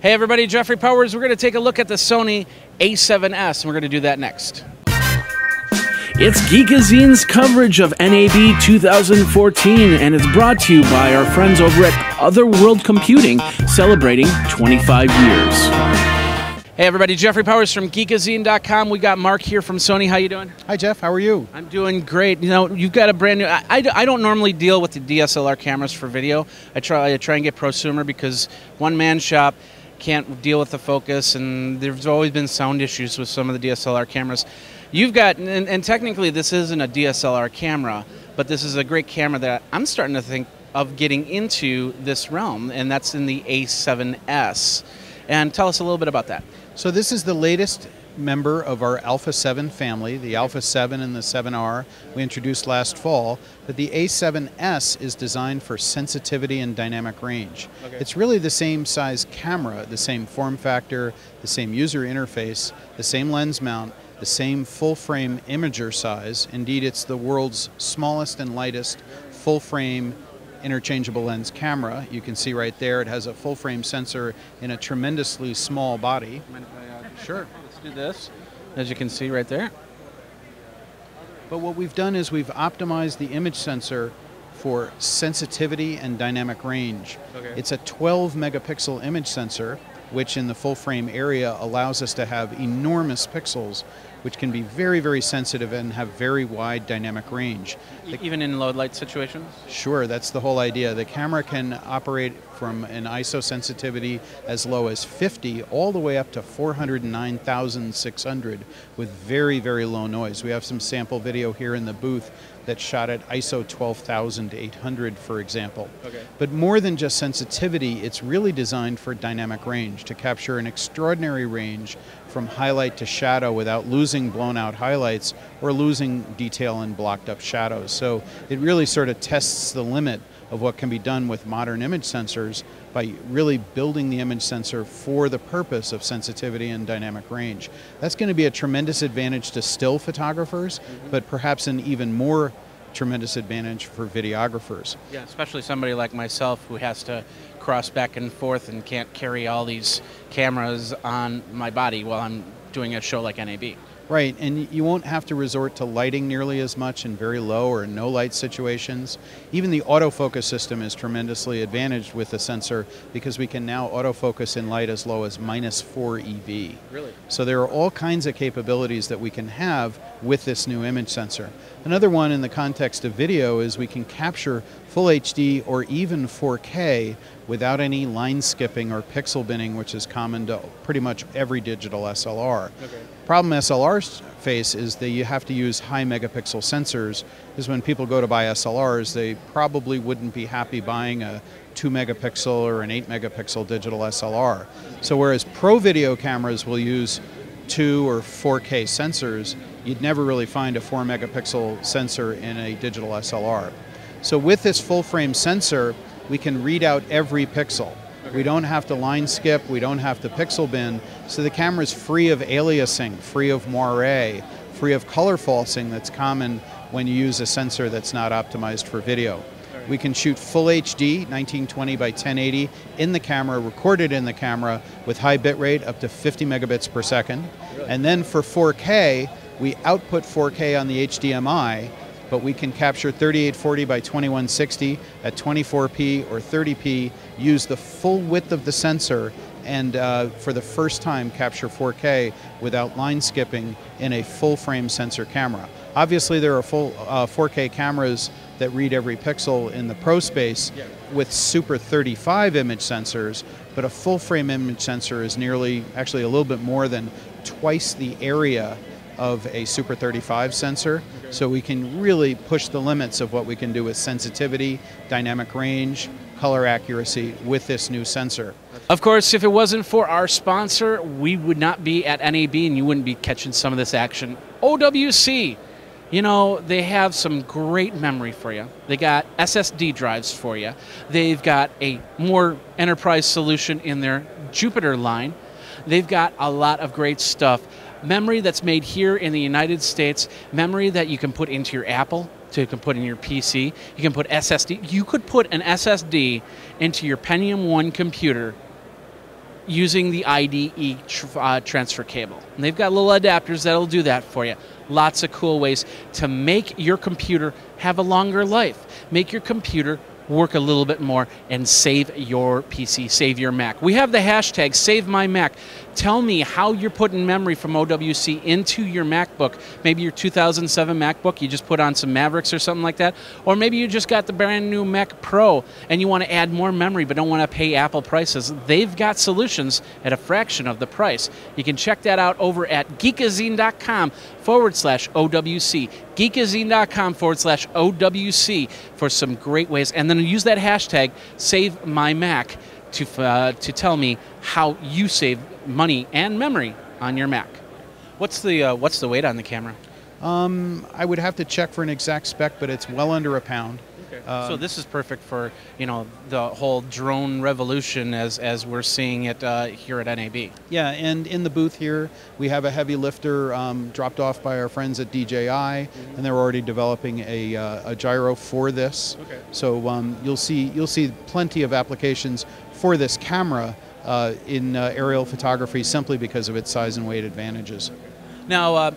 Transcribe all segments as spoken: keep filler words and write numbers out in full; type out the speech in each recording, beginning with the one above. Hey everybody, Jeffrey Powers. We're going to take a look at the Sony A seven S, and we're going to do that next. It's Geekazine's coverage of N A B two thousand fourteen, and it's brought to you by our friends over at Otherworld Computing, celebrating twenty-five years. Hey everybody, Jeffrey Powers from Geekazine dot com. We got Mark here from Sony. How you doing? Hi Jeff, how are you? I'm doing great. You know, you've got a brand new... I, I, I don't normally deal with the D S L R cameras for video. I try, I try and get prosumer because one-man shop... can't deal with the focus, and there's always been sound issues with some of the D S L R cameras. You've got, and, and technically this isn't a D S L R camera, but this is a great camera that I'm starting to think of getting into this realm, and that's in the A seven S. And tell us a little bit about that. So this is the latest member of our Alpha seven family, the Alpha seven and the seven R we introduced last fall, but the A seven S is designed for sensitivity and dynamic range. Okay. It's really the same size camera, the same form factor, the same user interface, the same lens mount, the same full-frame imager size. Indeed, it's the world's smallest and lightest full-frame interchangeable lens camera. You can see right there, it has a full-frame sensor in a tremendously small body. Sure. Do this, as you can see right there. But what we've done is we've optimized the image sensor for sensitivity and dynamic range. Okay. It's a twelve megapixel image sensor, which in the full frame area allows us to have enormous pixels, which can be very, very sensitive and have very wide dynamic range. E even in low light situations? Sure, that's the whole idea. The camera can operate from an I S O sensitivity as low as fifty all the way up to four hundred nine thousand six hundred with very, very low noise. We have some sample video here in the booth that shot at I S O twelve thousand eight hundred, for example. Okay. But more than just sensitivity, it's really designed for dynamic range, to capture an extraordinary range from highlight to shadow without losing blown out highlights or losing detail in blocked up shadows. So it really sort of tests the limit of what can be done with modern image sensors by really building the image sensor for the purpose of sensitivity and dynamic range. That's going to be a tremendous advantage to still photographers, mm-hmm. but perhaps an even more tremendous advantage for videographers. Yeah, especially somebody like myself who has to cross back and forth and can't carry all these cameras on my body while I'm doing a show like N A B. Right, and you won't have to resort to lighting nearly as much in very low or no light situations. Even the autofocus system is tremendously advantaged with the sensor because we can now autofocus in light as low as minus four E V. Really? So there are all kinds of capabilities that we can have with this new image sensor. Another one in the context of video is we can capture full H D or even four K without any line skipping or pixel binning, which is common to pretty much every digital S L R. Okay. Problem S L Rs face is that you have to use high megapixel sensors, because when people go to buy S L Rs, they probably wouldn't be happy buying a two megapixel or an eight megapixel digital S L R. So whereas pro video cameras will use two or four K sensors, you'd never really find a four megapixel sensor in a digital S L R. So with this full frame sensor, we can read out every pixel. Okay. We don't have to line skip, we don't have to pixel bin, so the camera's free of aliasing, free of moiré, free of color falsing that's common when you use a sensor that's not optimized for video. Right. We can shoot full H D, nineteen twenty by ten eighty, in the camera, recorded in the camera, with high bit rate up to fifty megabits per second. Really? And then for four K, we output four K on the H D M I, but we can capture thirty-eight forty by twenty-one sixty at twenty-four P or thirty P, use the full width of the sensor, and uh, for the first time capture four K without line skipping in a full frame sensor camera. Obviously there are full uh, four K cameras that read every pixel in the pro space yeah. with Super thirty-five image sensors, but a full frame image sensor is nearly, actually a little bit more than twice the area of a Super thirty-five sensor, okay. so we can really push the limits of what we can do with sensitivity, dynamic range, color accuracy with this new sensor. Of course, if it wasn't for our sponsor, we would not be at N A B and you wouldn't be catching some of this action. O W C, you know, they have some great memory for you. They got S S D drives for you. They've got a more enterprise solution in their Jupiter line. They've got a lot of great stuff. Memory that's made here in the United States, memory that you can put into your Apple, so you can put in your P C, you can put S S D. You could put an S S D into your Pentium one computer using the I D E tr uh, transfer cable. And they've got little adapters that'll do that for you. Lots of cool ways to make your computer have a longer life. Make your computer work a little bit more and save your P C, save your Mac. We have the hashtag SaveMyMac. Tell me how you're putting memory from O W C into your MacBook. Maybe your two thousand seven MacBook, you just put on some Mavericks or something like that. Or maybe you just got the brand new Mac Pro and you want to add more memory but don't want to pay Apple prices. They've got solutions at a fraction of the price. You can check that out over at Geekazine.com forward slash OWC. Geekazine.com forward slash OWC for some great ways. And then use that hashtag SaveMyMac to, uh, to tell me how you save money and memory on your Mac. What's the uh, what's the weight on the camera? Um, I would have to check for an exact spec, but it's well under a pound. Okay. Um, so this is perfect for, you know, the whole drone revolution as as we're seeing it uh, here at N A B. Yeah, and in the booth here we have a heavy lifter um, dropped off by our friends at D J I, mm-hmm. and they're already developing a, uh, a gyro for this. Okay. So um, you'll see you'll see plenty of applications for this camera. Uh, in uh, aerial photography simply because of its size and weight advantages. Now, uh,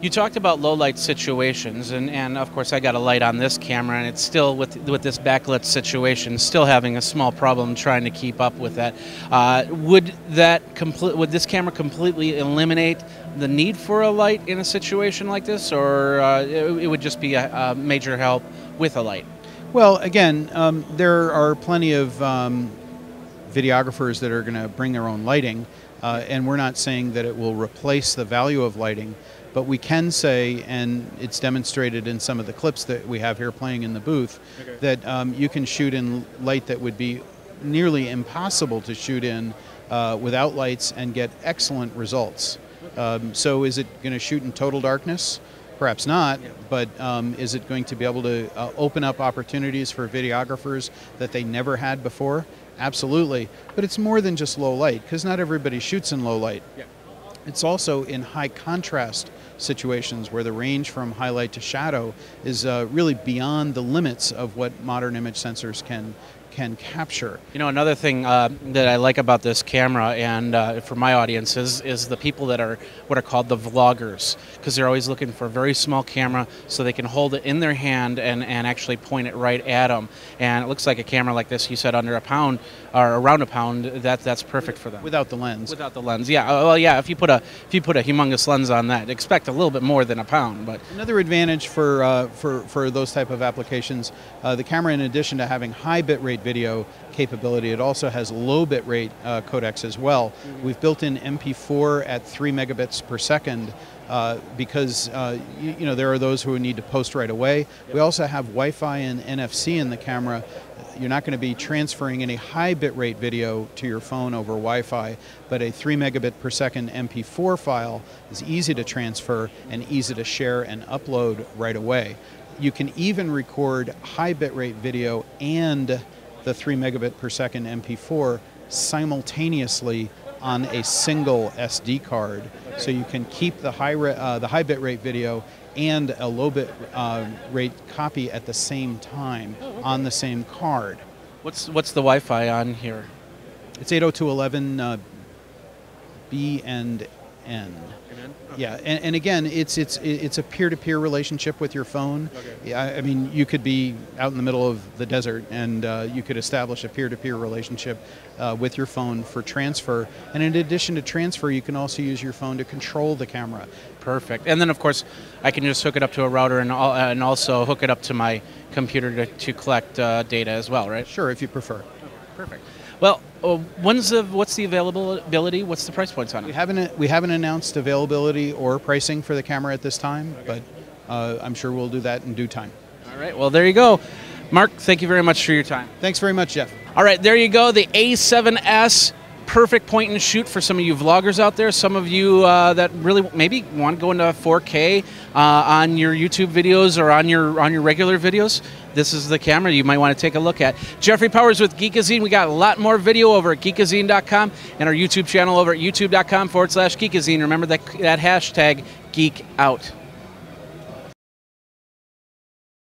you talked about low light situations, and, and of course I got a light on this camera, and it's still, with, with this backlit situation, still having a small problem trying to keep up with that. Uh, would, that complete, would this camera completely eliminate the need for a light in a situation like this, or uh, it, it would just be a, a major help with a light? Well, again, um, there are plenty of um, videographers that are going to bring their own lighting, uh, and we're not saying that it will replace the value of lighting, but we can say, and it's demonstrated in some of the clips that we have here playing in the booth, okay. that um, you can shoot in light that would be nearly impossible to shoot in uh, without lights and get excellent results. Um, so is it going to shoot in total darkness? Perhaps not, but um, is it going to be able to uh, open up opportunities for videographers that they never had before? Absolutely, but it's more than just low light, because not everybody shoots in low light. Yeah. It's also in high contrast situations where the range from highlight to shadow is uh, really beyond the limits of what modern image sensors can can capture. You know, another thing uh, that I like about this camera, and uh, for my audience, is, is the people that are what are called the vloggers, because they're always looking for a very small camera so they can hold it in their hand and, and actually point it right at them. And it looks like a camera like this, you said under a pound, or around a pound, that, that's perfect for them. Without the lens. Without the lens, yeah. Well, yeah, if you put a, if you put a humongous lens on that, expect a little bit more than a pound. But another advantage for, uh, for, for those type of applications, uh, the camera, in addition to having high bit rate video capability, it also has low bitrate uh, codecs as well. Mm-hmm. We've built in M P four at three megabits per second uh, because uh, you, you know, there are those who need to post right away. Yep. We also have Wi-Fi and N F C in the camera. You're not going to be transferring any high bitrate video to your phone over Wi-Fi, but a three megabit per second M P four file is easy to transfer and easy to share and upload right away. You can even record high bitrate video and the three megabit per second M P four simultaneously on a single S D card, so you can keep the high re uh, the high bit rate video and a low bit uh, rate copy at the same time oh, okay. on the same card. What's what's the Wi-Fi on here? It's eight oh two dot eleven uh, B and N. Yeah, and, and again, it's it's it's a peer-to-peer -peer relationship with your phone. Okay. I, I mean, you could be out in the middle of the desert, and uh, you could establish a peer-to-peer -peer relationship uh, with your phone for transfer. And in addition to transfer, you can also use your phone to control the camera. Perfect. And then, of course, I can just hook it up to a router and all, and also hook it up to my computer to, to collect uh, data as well, right? Sure, if you prefer. Perfect. Well, when's the, what's the availability? What's the price points on it? We haven't we haven't announced availability or pricing for the camera at this time, okay. but uh, I'm sure we'll do that in due time. All right. Well, there you go, Mark. Thank you very much for your time. Thanks very much, Jeff. All right, there you go. The A seven S. Perfect point and shoot for some of you vloggers out there, some of you uh, that really maybe want to go into four K uh, on your YouTube videos or on your on your regular videos. This is the camera you might want to take a look at. Jeffrey Powers with Geekazine. We got a lot more video over at Geekazine dot com and our YouTube channel over at YouTube dot com forward slash Geekazine. Remember that, that hashtag Geek Out.